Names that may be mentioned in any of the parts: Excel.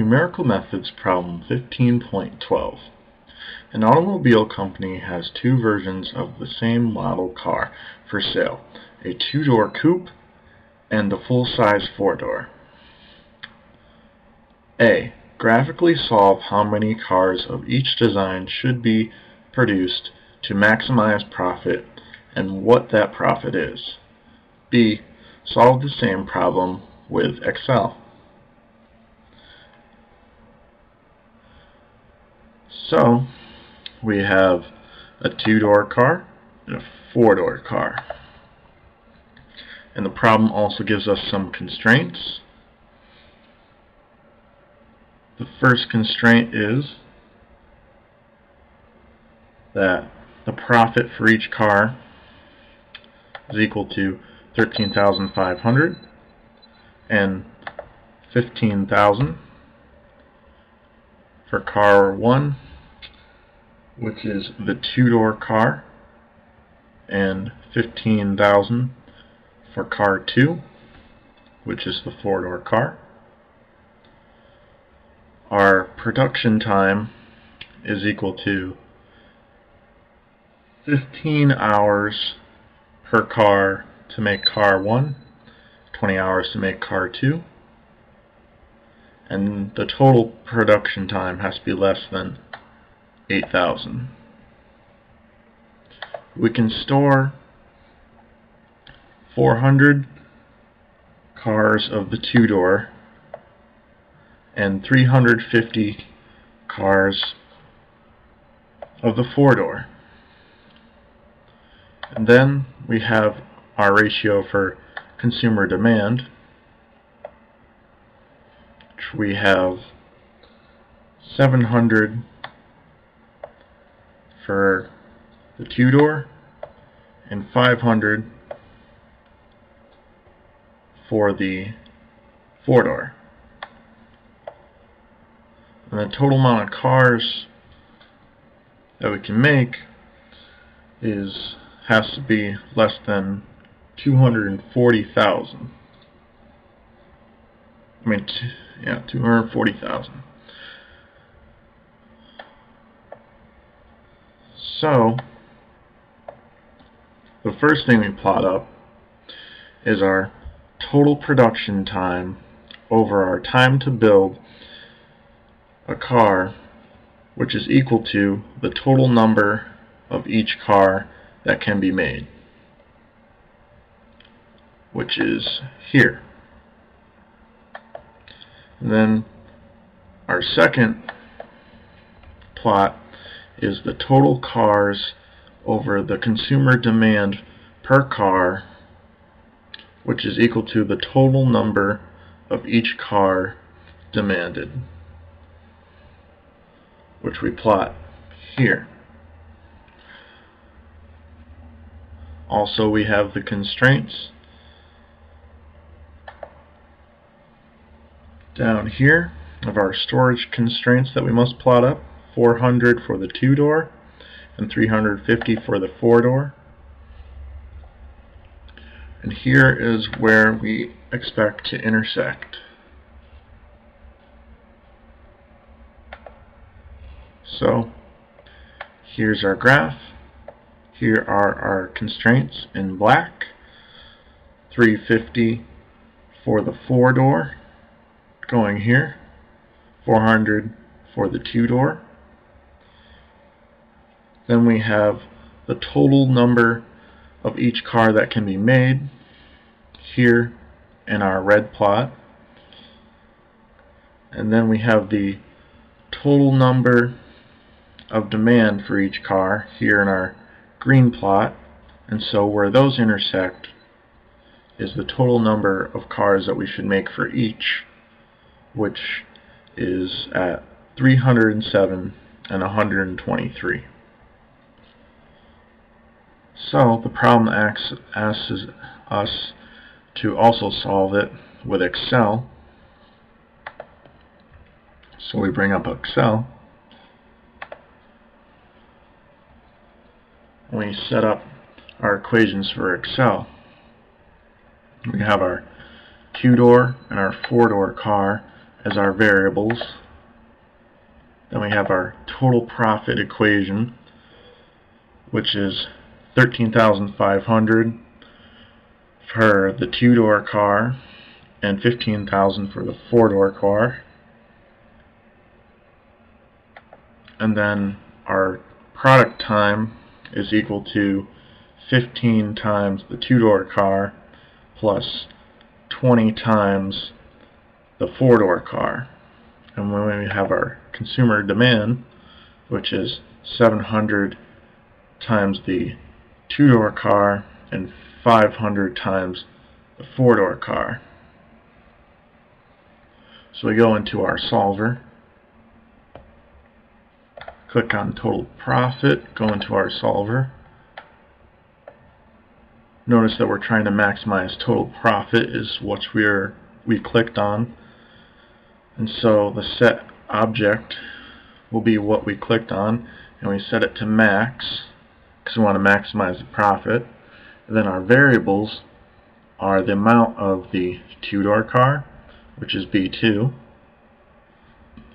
Numerical Methods Problem 15.12. An automobile company has two versions of the same model car for sale, a two-door coupe and the full-size four-door. A. Graphically solve how many cars of each design should be produced to maximize profit and what that profit is. B. Solve the same problem with Excel. So, we have a two-door car and a four-door car. And the problem also gives us some constraints. The first constraint is that the profit for each car is equal to $13,500 and $15,000 for car 1, which is the two-door car, and $15,000 for car 2, which is the four-door car. Our production time is equal to 15 hours per car to make car 1, 20 hours to make car 2, and the total production time has to be less than 8,000. We can store 400 cars of the two-door and 350 cars of the four-door. And then we have our ratio for consumer demand, which we have 700 for the two-door and 500 for the four-door. And the total amount of cars that we can make has to be less than 240,000. I mean, yeah, 240,000. So the first thing we plot up is our total production time over our time to build a car, which is equal to the total number of each car that can be made, which is here. And then our second plot is the total cars over the consumer demand per car, which is equal to the total number of each car demanded, which we plot here. Also, we have the constraints down here of our storage constraints that we must plot up: 400 for the two-door and 350 for the four-door. And here is where we expect to intersect. So here's our graph. Here are our constraints in black: 350 for the four-door going here, 400 for the two-door. Then we have the total number of each car that can be made here in our red plot. And then we have the total number of demand for each car here in our green plot. And so where those intersect is the total number of cars that we should make for each, which is at 307 and 123. So the problem asks us to also solve it with Excel. So we bring up Excel. We set up our equations for Excel. We have our two-door and our four-door car as our variables. Then we have our total profit equation, which is $13,500 for the two-door car and $15,000 for the four-door car. And then our product time is equal to 15 times the two-door car plus 20 times the four-door car. And when we have our consumer demand, which is 700 times the two-door car and 500 times the four-door car. So we go into our solver, click on total profit, go into our solver. Notice that we're trying to maximize total profit is what we clicked on, and so the set object will be what we clicked on, and we set it to max because we want to maximize the profit. And then our variables are the amount of the two-door car, which is B2,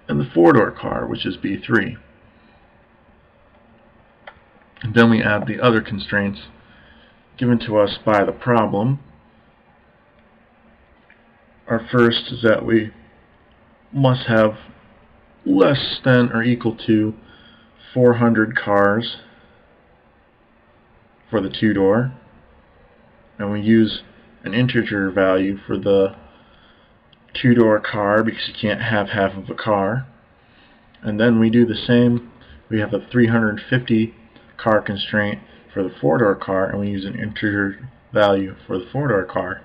and the four-door car, which is B3. And then we add the other constraints given to us by the problem. Our first is that we must have less than or equal to 400 cars for the two-door, and we use an integer value for the two-door car because you can't have half of a car. And then we do the same. We have a 350 car constraint for the four-door car, and we use an integer value for the four-door car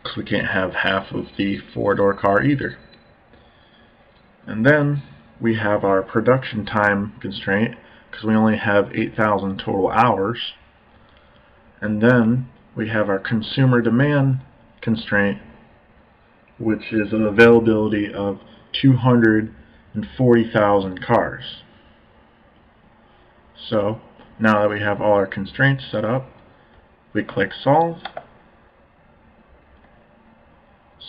because we can't have half of the four-door car either. And then we have our production time constraint because we only have 8,000 total hours. And then we have our consumer demand constraint, which is an availability of 240,000 cars. So now that we have all our constraints set up, we click solve.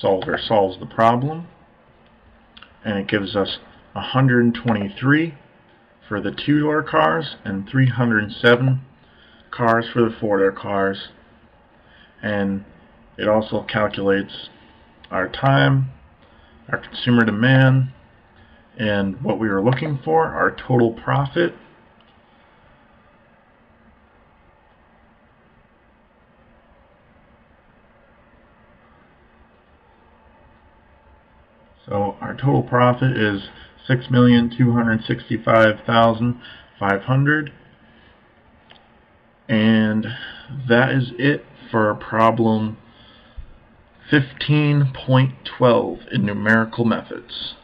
Solver solves the problem, and it gives us 123 for the two-door cars and 307 cars for the four-door cars. And it also calculates our time, our consumer demand, and what we were looking for, our total profit. So our total profit is $6,265,500, and that is it for problem 15.12 in numerical methods.